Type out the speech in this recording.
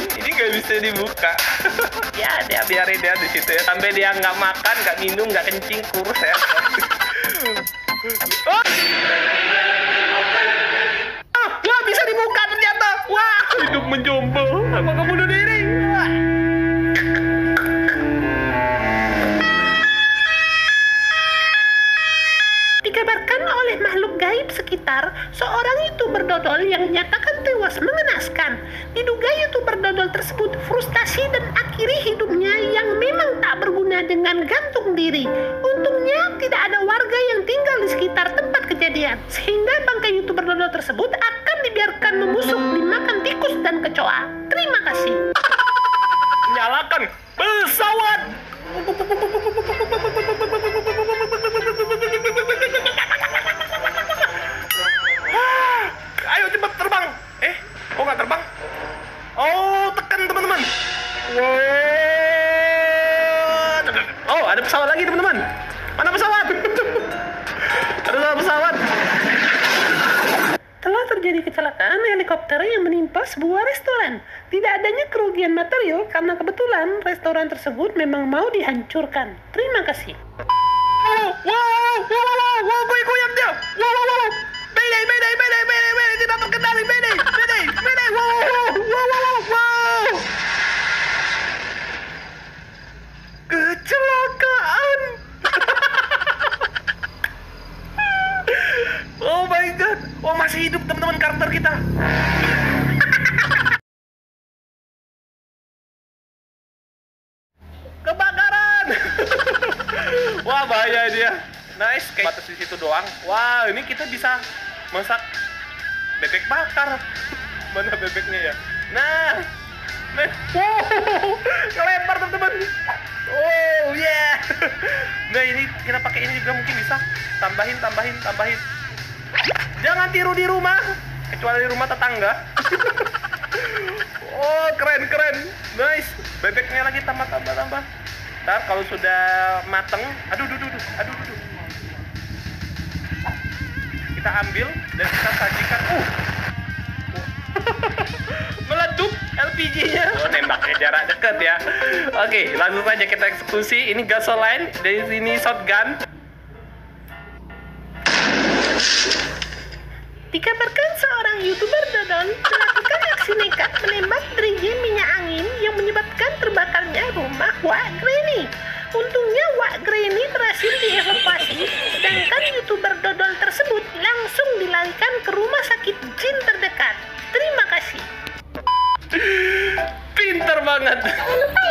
sendiri. Ini nggak bisa dibuka. Ya dia biarin dia di situ ya. Sampai dia nggak makan, nggak minum, nggak kencing, kurus ya. Oh. Oh, wah bisa dibuka ternyata. Wah hidup menjomblo. Apa kamu bunuh diri? Dikabarkan oleh makhluk gaib sekitar, seorang youtuber dodol yang dinyatakan tewas mengenaskan. Diduga youtuber dodol tersebut frustasi dan akhiri hidupnya yang memang tak berguna dengan gantung diri. Untungnya tidak ada warga yang tinggal di sekitar tempat kejadian, sehingga bangkai youtuber dodol tersebut akan dibiarkan membusuk dimakan tikus dan kecoa. Terima kasih. Nyalakan pesawat. Oh, ada pesawat lagi teman-teman. Mana pesawat? Ada pesawat. Telah terjadi kecelakaan helikopter yang menimpa sebuah restoran. Tidak adanya kerugian material karena kebetulan restoran tersebut memang mau dihancurkan. Terima kasih. Wow, goyang dia. Wow. Mayday, tidak terkendali, mayday. Wow. Kecelakaan. Oh my god. Oh masih hidup teman-teman karakter kita. Kebakaran. Wah bahaya dia. Nice, kayak batas di situ doang. Wah ini kita bisa masak bebek bakar. Mana bebeknya ya? Nah. Wow. Kelempar teman-teman. Oh yeah. Nah ini kita pakai ini juga mungkin bisa tambahin. Jangan tiru di rumah, kecuali di rumah tetangga. Oh keren, nice. Bebeknya lagi tambah. Ntar kalau sudah mateng, aduh. Kita ambil dan kita sajikan. Meledup LPG-nya. Oh, nembaknya jarak dekat ya. Oke, langsung saja kita eksekusi. Ini gasoline, dari sini shotgun. Dikabarkan seorang youtuber dodol melakukan aksi nekat menembak driji minyak angin yang menyebabkan terbakarnya rumah Wak Granny. Untungnya Wak Granny berhasil dievakuasi, sedangkan youtuber dodol tersebut langsung dilarikan ke rumah sakit jin terdekat. Terima kasih. Pinter banget.